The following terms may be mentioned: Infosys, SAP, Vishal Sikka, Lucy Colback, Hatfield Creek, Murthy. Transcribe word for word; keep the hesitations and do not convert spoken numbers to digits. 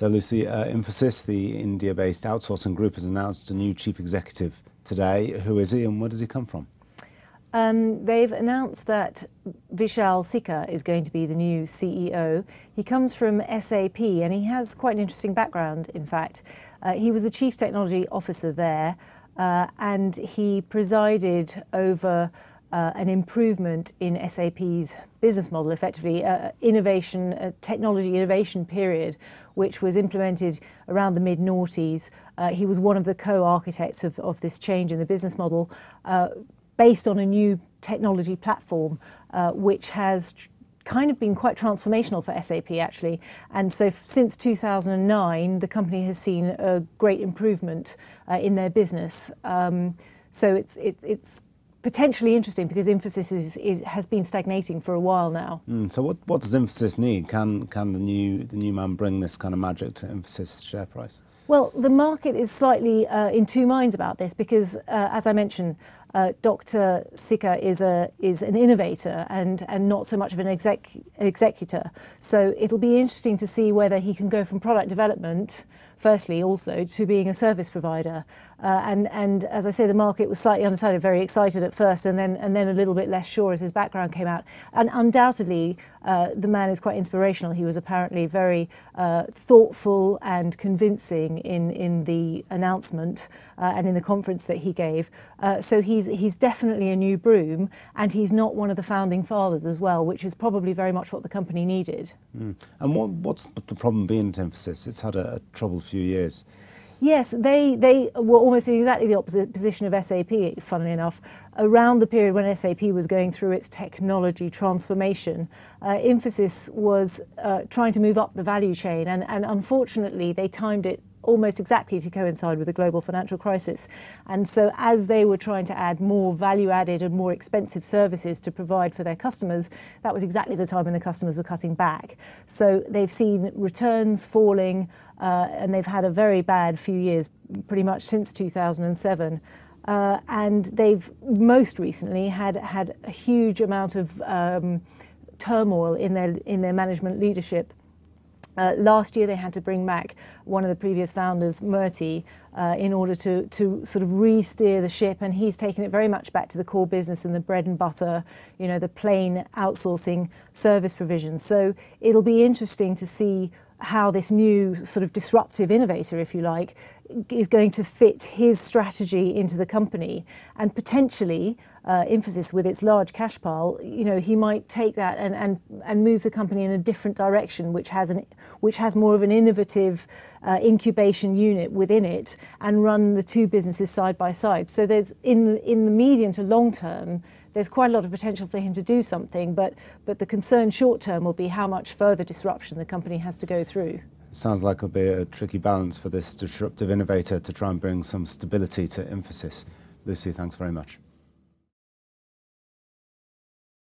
So, Lucy, uh, Infosys, the India-based outsourcing group, has announced a new chief executive today. Who is he and where does he come from? Um, they've announced that Vishal Sikka is going to be the new C E O. He comes from S A P and he has quite an interesting background, in fact. Uh, he was the chief technology officer there uh, and he presided over Uh, an improvement in S A P's business model, effectively, uh, innovation, uh, technology innovation period, which was implemented around the mid noughties. Uh, he was one of the co-architects of, of this change in the business model uh, based on a new technology platform, uh, which has kind of been quite transformational for S A P, actually. And so since two thousand nine, the company has seen a great improvement uh, in their business. Um, so it's, it, it's potentially interesting because Infosys is, is, has been stagnating for a while now. Mm, so what, what does Infosys need? Can, can the, new, the new man bring this kind of magic to Infosys share price? Well, the market is slightly uh, in two minds about this because, uh, as I mentioned, uh, Doctor Sikka is, a, is an innovator and, and not so much of an exec, executor. So it'll be interesting to see whether he can go from product development firstly, also, to being a service provider. Uh, and, and as I say, the market was slightly undecided, very excited at first, and then, and then a little bit less sure as his background came out. And undoubtedly, uh, the man is quite inspirational. He was apparently very uh, thoughtful and convincing in, in the announcement uh, and in the conference that he gave. Uh, so he's, he's definitely a new broom, and he's not one of the founding fathers as well, which is probably very much what the company needed. Mm. And what, what's the problem being to Infosys? It's had a, a troubled few years. Yes, they, they were almost in exactly the opposite position of S A P, funnily enough. Around the period when S A P was going through its technology transformation, uh, Infosys was uh, trying to move up the value chain, and, and unfortunately they timed it almost exactly to coincide with the global financial crisis. And so as they were trying to add more value-added and more expensive services to provide for their customers, that was exactly the time when the customers were cutting back. So they've seen returns falling, Uh, and they've had a very bad few years, pretty much since two thousand seven. Uh, and they've most recently had, had a huge amount of um, turmoil in their, in their management leadership. Uh, last year they had to bring back one of the previous founders, Murthy, uh, in order to, to sort of re-steer the ship, and he's taken it very much back to the core business and the bread and butter, you know, the plain outsourcing service provision. So it'll be interesting to see how this new sort of disruptive innovator, if you like, is going to fit his strategy into the company. And potentially, uh, Infosys, with its large cash pile, you know, he might take that and, and, and move the company in a different direction, which has, an, which has more of an innovative uh, incubation unit within it, and run the two businesses side by side. So there's, in the, in the medium to long term, there's quite a lot of potential for him to do something, but, but the concern short term will be how much further disruption the company has to go through. Sounds like it'll be a tricky balance for this disruptive innovator to try and bring some stability to Infosys. Lucy, thanks very much.